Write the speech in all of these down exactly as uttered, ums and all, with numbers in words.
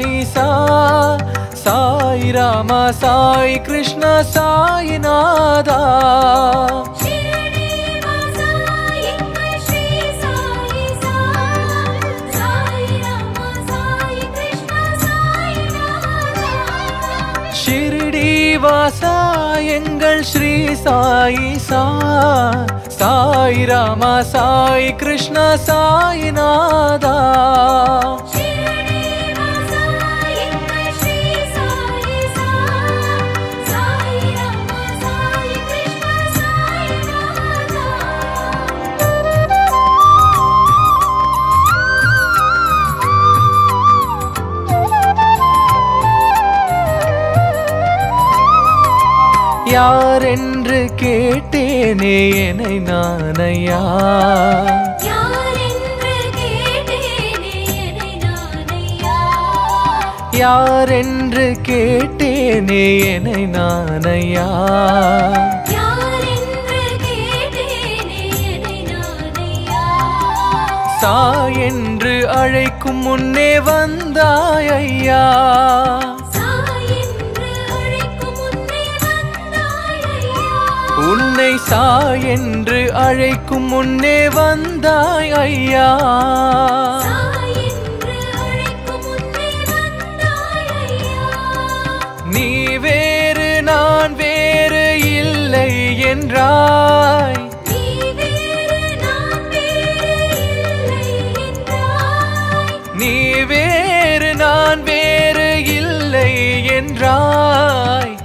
Sai Sa, Sai Rama, Sai Krishna, Sai Nada. Shirdi Vasa Engal Sri Sayesha, Sai Rama, Sai Krishna, Sai Nada. Shirdi Vasa Engal Sri Sayesha, Sai Rama, Sai Krishna, Sai Nada. Shirdi Vasa Engal Sri Sayesha, Sai Rama, Sai Krishna, Sai Nada. Yaar endru kete ने एनै नानैया यार एन्नु केटेने एनै नानैया यार एन्नु केटेने एनै नानैया यार एन्नु केटेने एनै नानैया साई एन्नु अழைக்கும் முன்னே வந்தாய் ஐயா உன்னை சாய் என்று அழைக்கும் முன்னே வந்தாய் ஐயா சாய் என்று அழைக்கும் முன்னே வந்தாய் ஐயா நீ வேறு நான் வேறு இல்லை என்றாய் நீ வேறு நான் வேறு இல்லை என்றாய் நீ வேறு நான் வேறு இல்லை என்றாய்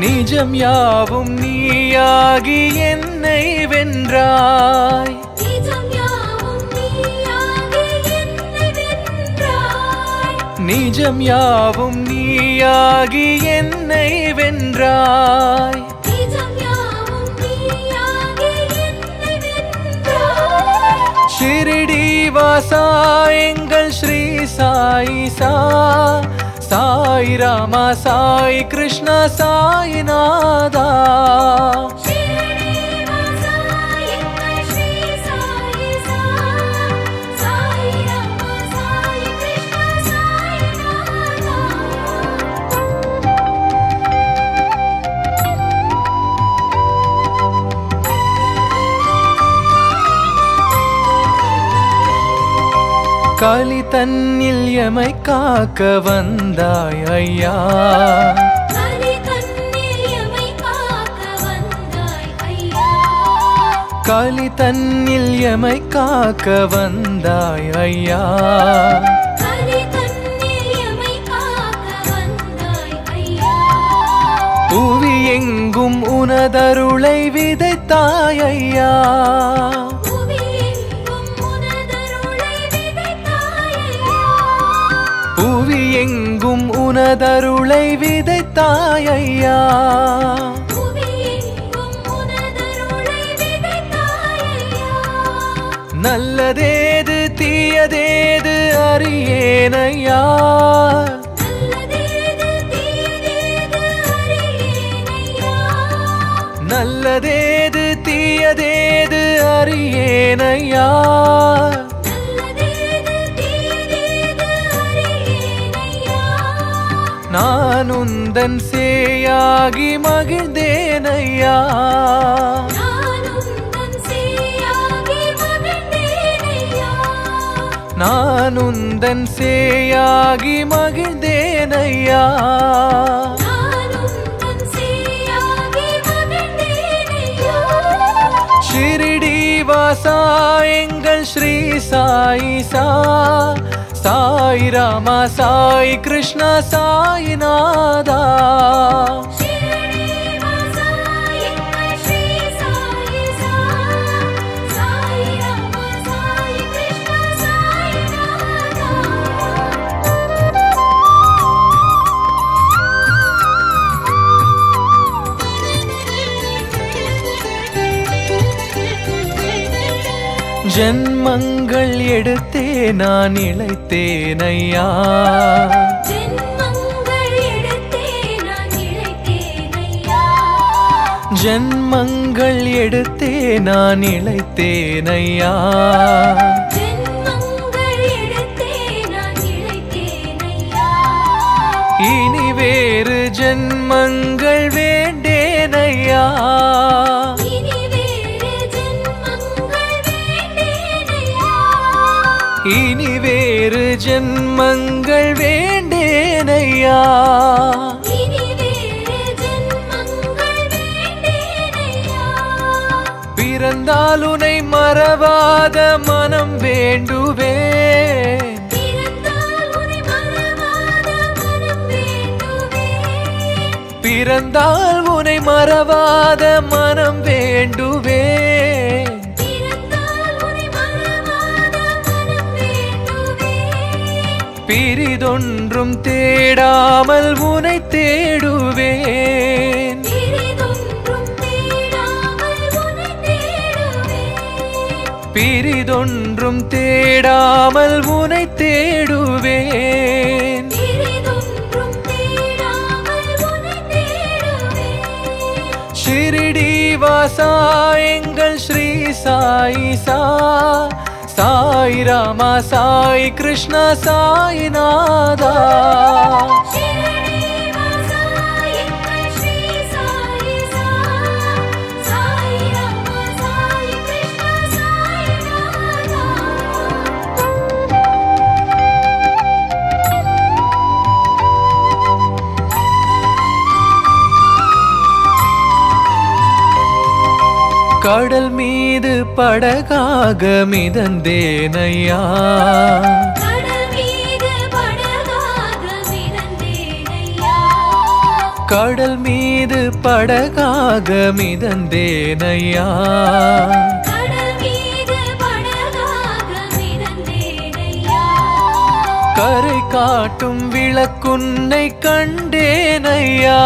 நிஜம் யாவும் நீயாகி என்னை வென்றாய் நிஜம் யாவும் நீயாகி என்னை வென்றாய் நிஜம் யாவும் நீயாகி என்னை வென்றாய் நிஜம் யாவும் நீயாகி என்னை வென்றாய் ஷிரடி வாசா எங்கள் Sri சாயேஷா Sai Rama, Sai Krishna, Sai Nada. Shirdi Vasa Engal Sri Sayesha, Sai Rama, Sai Krishna, Sai Nada. Kali tannil yamai kaaka van. வந்தாய் ஐயா கலி தன்னில் எமை காக்க வந்தாய் ஐயா கலி தன்னில் எமை காக்க வந்தாய் ஐயா கலி தன்னில் எமை காக்க வந்தாய் ஐயா பூவி எங்கும் உனதருளை விதைத்தாய் ஐயா பூவி எங்கும் உனதருளை விதைத்தாய் ஐயா பூவி எங்கும் உனதருளை விதைத்தாய் ஐயா நல்லதேது தீயதேது அறியேன் ஐயா நல்லதேது தீயதேது அறியேன் ஐயா நல்லதேது தீயதேது அறியேன் ஐயா நான் உந்தன் சேயாகி மகிழ்ந்தேன் ஐயா நான் உந்தன் சேயாகி மகிழ்ந்தேன் ஐயா நான் உந்தன் சேயாகி மகிழ்ந்தேன் ஐயா நான் உந்தன் சேயாகி மகிழ்ந்தேன் ஐயா ஷிரடி வாசா எங்கள் Sri சாயேஷா Sai Rama, Sai Krishna, Sai Nada. Shirdi Vasa Engal Sri Sayesha, Sai Rama, Sai Krishna, Sai Nada. ஜென்மங்கள் எடுத்தே நான் இளைத்தேன் ஐயா ஜென்மங்கள் எடுத்தே நான் இளைத்தேன் ஐயா ஜென்மங்கள் எடுத்தே நான் இளைத்தேன் ஐயா, ஜென்மங்கள் எடுத்தேன் நான் இளைத்தேன் ஐயா, இனி வேறு ஜென்மங்கள் வேண்டேன் ஐயா, இனி வேறு ஜென்மங்கள் வேண்டேன் ஐயா, இனி வேறு ஜென்மங்கள் வேண்டேன் ஐயா. பிறந்தால் உனை மறவாத மனம் வேண்டுவே, பிறந்தால் உனை மறவாத மனம் வேண்டுவே, பிரிதொன்றும் தேடாமல் உனை தேடுவே, பிரிதொன்றும் தேடாமல் உனை தேடுவேன். ஷிரடி வாசா எங்கள் ஸ்ரீ சாயேஷா, சாய் ராமா சாய் கிருஷ்ணா சாய் நாதா, கடல் மீது படகாக மிதந்தேன் ஐயா, கடல் மீது படகாக மிதந்தேன் ஐயா, கரை காட்டும் விளக்குன்னை கண்டேன் ஐயா,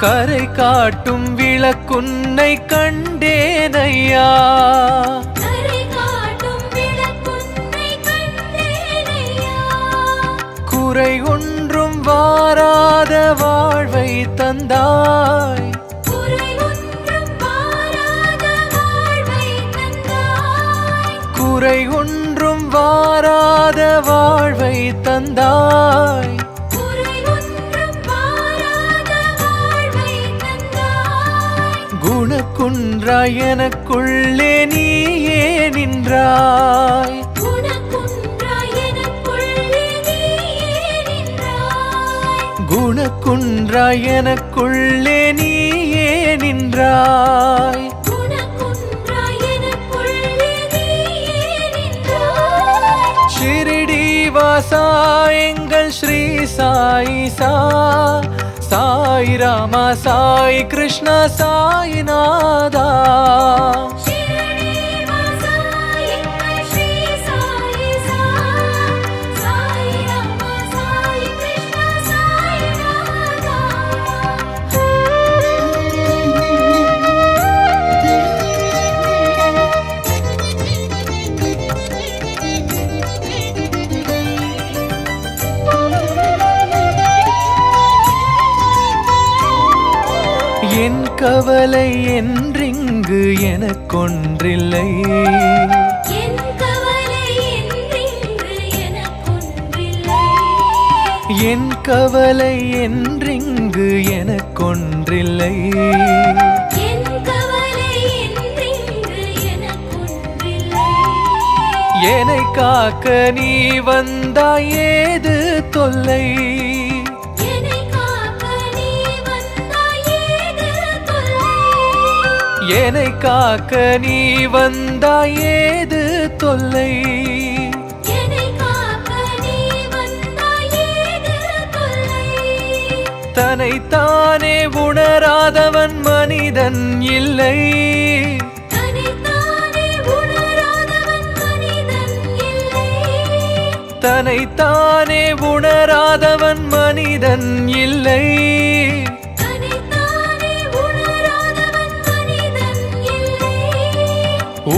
கரை காட்டும் விளக்குன்னை கண்டேன் ஐயா, குறை ஒன்றும் வாராத வாழ்வை தந்தாய், குறை ஒன்றும் வாராத வாழ்வை தந்தாய், குன்றாய் எனக்குள்ளே நீயே நின்றாய், குணக்குன்றாய் எனக்குள்ளே நீயே நின்றாய். ஷிரடி வாசா எங்கள் ஸ்ரீ சாயேஷா, சாய் ராமா சாய் கிருஷ்ணா சாய் நாதா, என் கவலை என்றிங்கு எனக்கொன்றில்லை, என் கவலை என்றிங்கு எனக்கொன்றில்லை, என் கவலை என்றிங்கு எனக்கொன்றில்லை, என் கவலை என்றிங்கு எனக்கொன்றில்லை, என்னை காக்க நீ வந்தாய் ஏது தொல்லை, என்னை காக்க நீ வந்தாய் ஏது தொல்லை, தன்னை தானே உணராதவன் மனிதன் இல்லை, தன்னை தானே உணராதவன் மனிதன் இல்லை,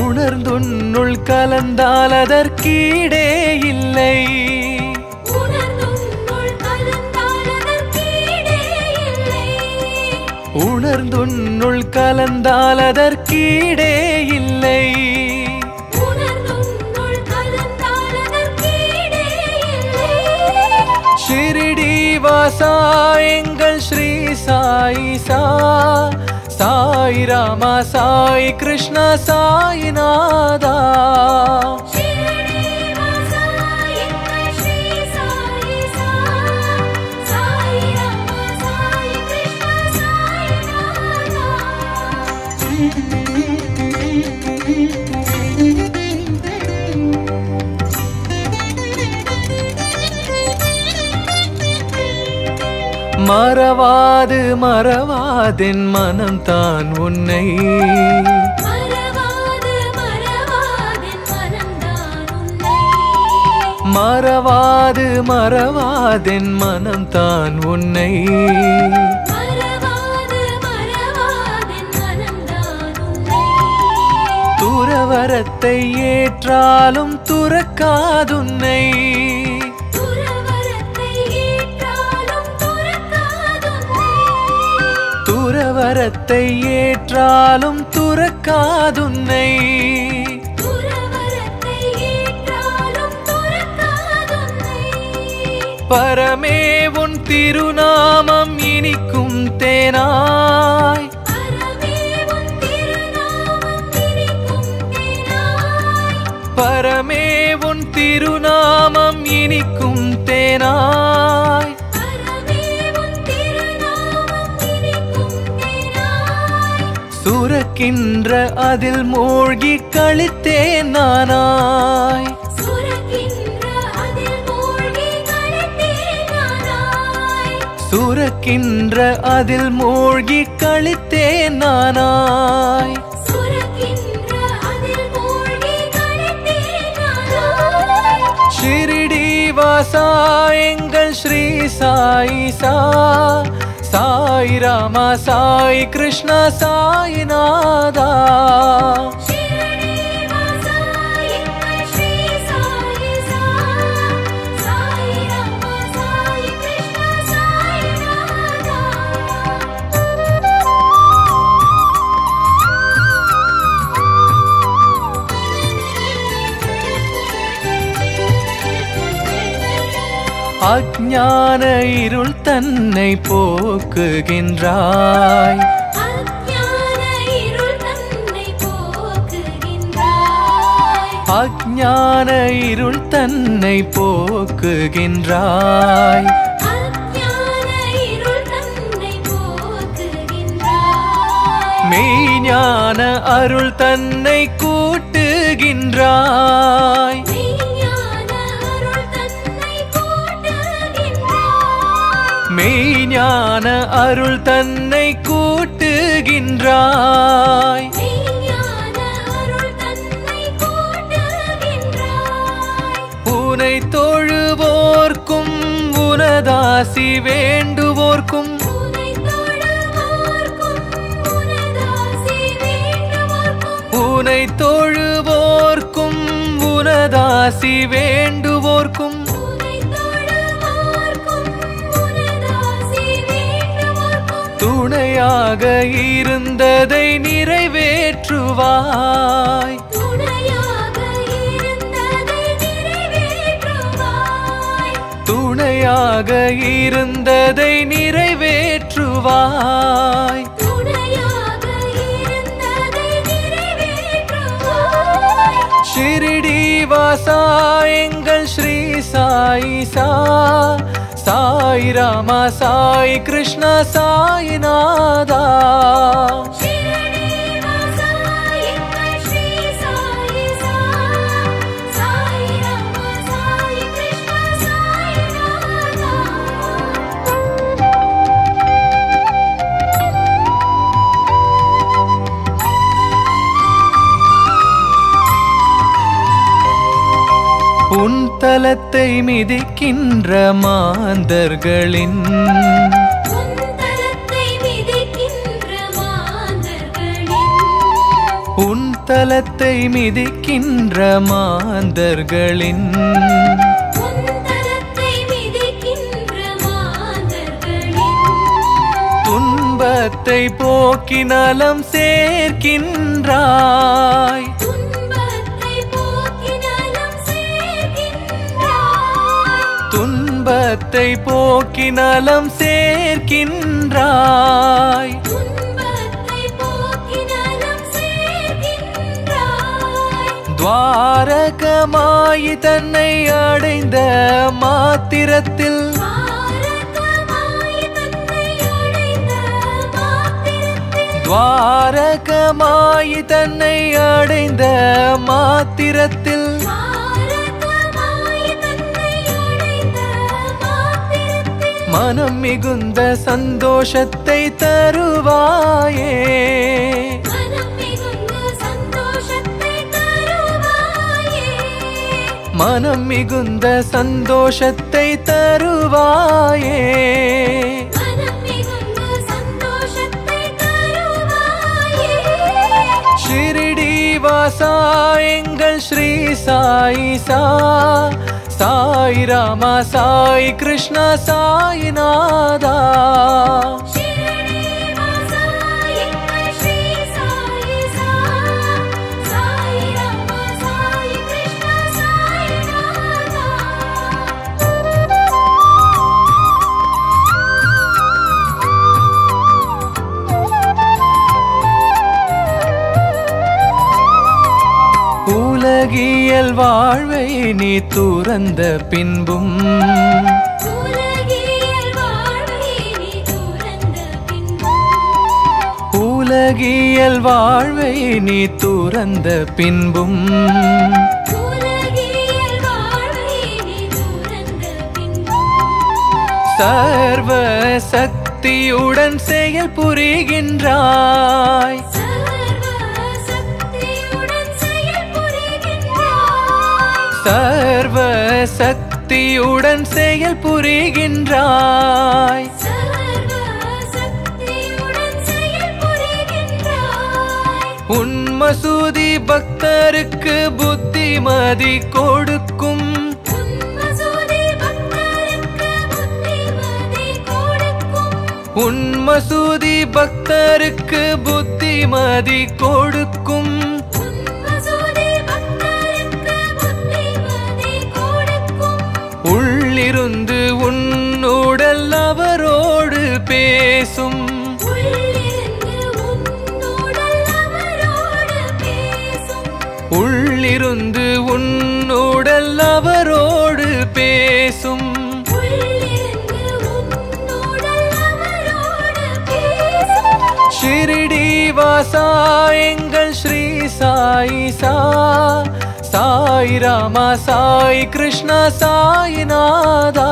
உணர்ந்துன்னுள் கலந்தால் அதற்கீடே இல்லை, உணர்ந்துன்னுள் கலந்தால் அதற்கீடே உணர்ந்துன்னுள் கலந்தால் அதற்கீடே இல்லை. ஷிரடி வாசா எங்கள் ஸ்ரீ சாயேஷா, சாய் ராமா சாய் கிருஷ்ணா சாய் நாதா. மறவாது மறவாதென் மனம் தான் உன்னை, மறவாது மறவாதென் மனம் தான் உன்னை. துறவரத்தை ஏற்றாலும் துறக்காதுன்னை, துறவரத்தை ஏற்றாலும் துறக்காதுன்னை. பரமே உன் திருநாமம் இனிக்கும் தேனாய், பரமே உன் திருநாமம் இனிக்கும் தேனாய். சுரக்கின்ற அதில் மூழ்கி கழித்தே நானாய், சுரக்கின்ற அதில் மூழ்கி கழித்தே நானாய். ஷிரடி வாசா எங்கள் ஸ்ரீ சாயேஷா, சாய் ராமா சாய் கிருஷ்ணா சாய் நாதா. அஞ்ஞான இருள் தன்னை போக்குகின்றாய், அஞ்ஞான இருள் தன்னை போக்குகின்றாய். மெய்ஞான அருள் தன்னை கூட்டுகின்றாய், மெய்ஞான அருள் தன்னை கூட்டுகின்றாய். உனை தொழுவோர்க்கும் உனதாசி வேண்டுவோர்க்கும், உனை தொழுவோர்க்கும் உனதாசி வேண்டுவோர்க்கும், துணையாக இருந்ததை நிறைவேற்றுவாய், துணையாக இருந்ததை நிறைவேற்றுவாய். ஷிரடி வாசா எங்கள் ஸ்ரீ சாயேஷா, சாய் ராமா சாய் கிருஷ்ணா சாய் நாதா. உன் தலத்தை மிதிக்கின்ற மாந்தர்களின், உன் தலத்தை மிதிக்கின்ற மாந்தர்களின், துன்ப துன்பத்தை போக்கி நலம் சேர்க்கின்றாய். துன்பத்தை போக்கி நலம் சேர்க்கின்றாய். துவாரகமாயி தன்னை அடைந்த மாத்திரத்தில் துவாரகமாயி தன்னை அடைந்த மாத்திரத்தில் மனம் மிகுந்த சந்தோஷத்தை தருவாயே. மனம் மிகுந்த சந்தோஷத்தை தருவாயே. ஷிரடி வாசா எங்கள் ஸ்ரீ சாயேஷா, சாய் ராமா சாய் கிருஷ்ணா சாய் நாதா. உலகியல் வாழ்வை நீ துறந்த பின்பும் உலகியல் வாழ்வை நீ துறந்த பின்பும் சர்வ சக்தியுடன் செயல் புரிகின்றாய். சர்வ சக்தியுடன் செயல் புரிகின்றாய். உன்மசூதி பக்தருக்கு புத்திமதி கொடுக்கும். உன்மசூதி பக்தருக்கு புத்திமதி கொடுக்கும். உள்ளிருந்து உன்னுடல் அவரோடு பேசும். உள்ளிருந்து உன்னுடல் அவரோடு பேசும். ஷிரடி வாசா எங்கள் ஸ்ரீ சாயேஷா, சாய் ராமா சாய் கிருஷ்ணா சாய் நாதா.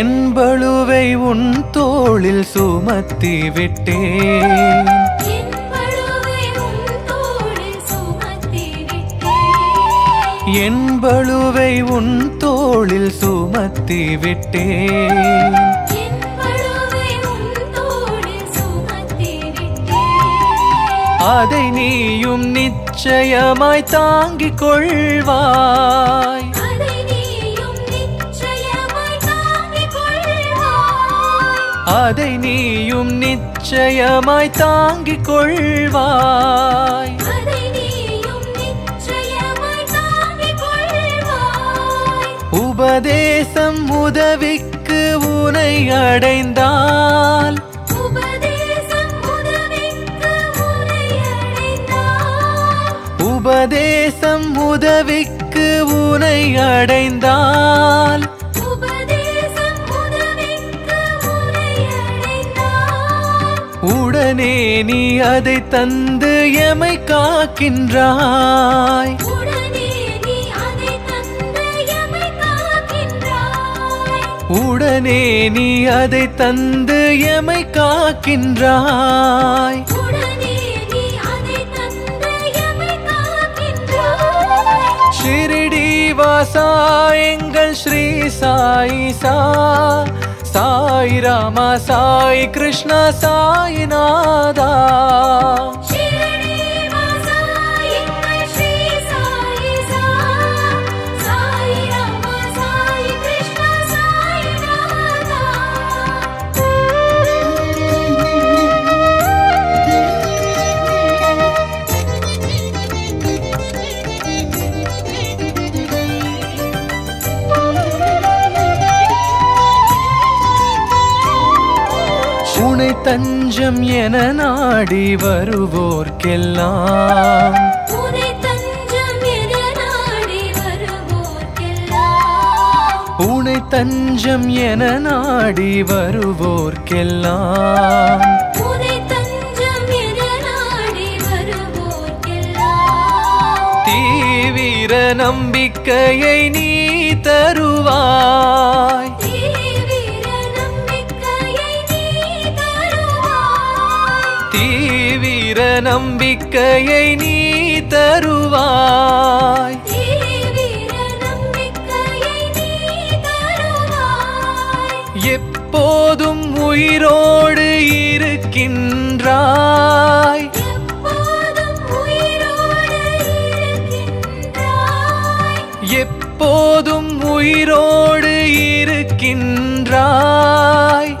என்பழுவை உன் தோளில் சுமத்தி விட்டேன். என்பழுவை உன் தோளில் சுமத்தி விட்டேன். அதை நீயும் நிச்சயமாய் தாங்கிக் கொள்வாய். அதை நீயும் நிச்சயமாய் தாங்கிக் கொள்வாய். உபதேசம் உதவிக்கு உனை அடைந்தால் உபதேசம் உதவிக்கு உனை அடைந்தால் உடனே நீ அதை தந்து எமை காக்கின்றாய். உடனே நீ அதை தந்து எமை காக்கின்றாய். Shirdi Shirdi Vasa Engal Sri Sayesha, Sai Rama, Sai Krishna, Sai Nada. Shirdi Vasa Engal Sri Sayesha, Sai Rama, Sai Krishna, Sai உனை தஞ்சம் என நாடி வருவோர்க்கெல்லாம் உனை தஞ்சம் என நாடி வருவோர்க்கெல்லாம் உனை தஞ்சம் என நாடி வருவோர்க்கெல்லாம் உனை தஞ்சம் என நாடி வருவோர்க்கெல்லாம் தீவிர நம்பிக்கையை நீ தருவாய் தீவிர நம்பிக்கையை நீ தருவாய் எப்போதும் உயிரோடு இருக்கின்றாய் எப்போதும் உயிரோடு இருக்கின்றாய்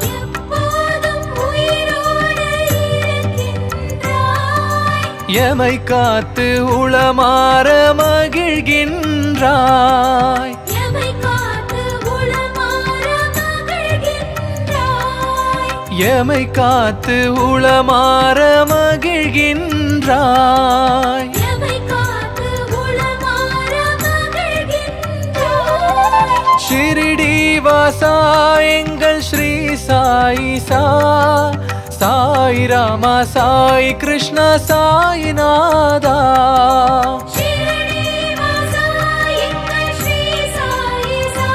எமை காத்து உளமார மகிழ்கின்றாய் எமை காத்து உளமார மகிழ்கின்றாய் எமை காத்து உளமார மகிழ்கின்றாய் எமை காத்து உளமார மகிழ்கின்றாய் ஷிர்டி வாசா எங்கள் Sri சாயேஷா Sai Rama, Sai Krishna, Sai Nada. Shirdi Vasa Engal Sri Sayesha,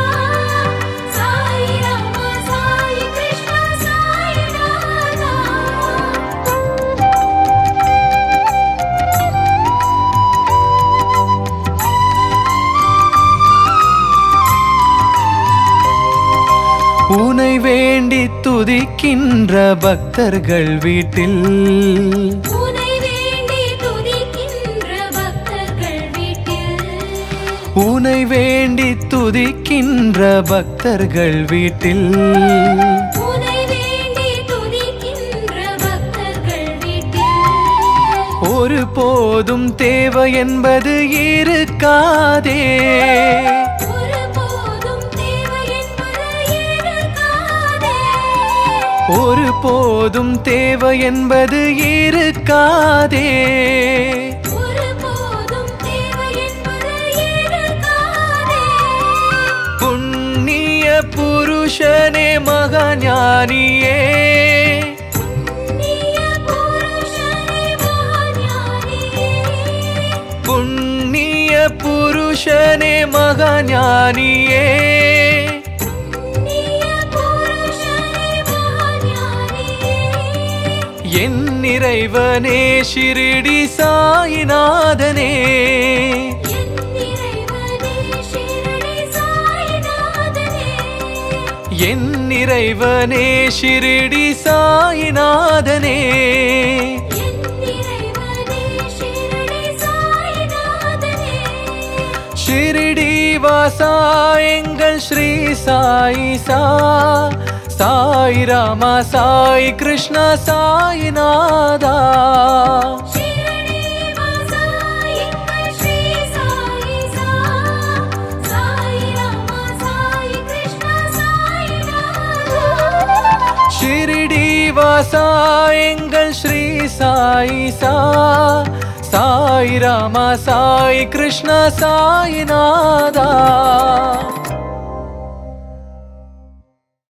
Sai Rama, Sai Krishna, Sai Nada. Unai vendi துதிக்கின்ற பக்தர்கள் வீட்டில் உனை வேண்டி துதிக்கின்ற பக்தர்கள் வீட்டில் உனை வேண்டி துதிக்கின்ற பக்தர்கள் வீட்டில் உனை வேண்டி துதிக்கின்ற பக்தர்கள் வீட்டில் ஒருபோதும் தேவை என்பது இருக்காதே ஒரு போதும் தேவை என்பது இருக்காதே ஒரு போதும் தேவை என்பது இருக்காதே புண்ணிய புருஷனே மகாஞானியே புண்ணிய புருஷனே மகாஞானியே புண்ணிய புருஷனே மகாஞானியே என் இறைவனே ஷிர்டி சாயிநாதனே என் இறைவனே ஷிர்டி சாயிநாதனே என் இறைவனே ஷிர்டி சாயிநாதனே என் இறைவனே ஷிர்டி சாயிநாதனே ஷிர்டி வாசா எங்கள் Sri சாயேஷா Sai Rama, Sai Krishna, Sai Nada. Shirdi Vasa Engal Sri Sayesha, Sai Rama, Sai Krishna, Sai Nada. Shirdi Vasa Engal Sri Sayesha, Sai Rama, Sai Krishna, Sai Nada.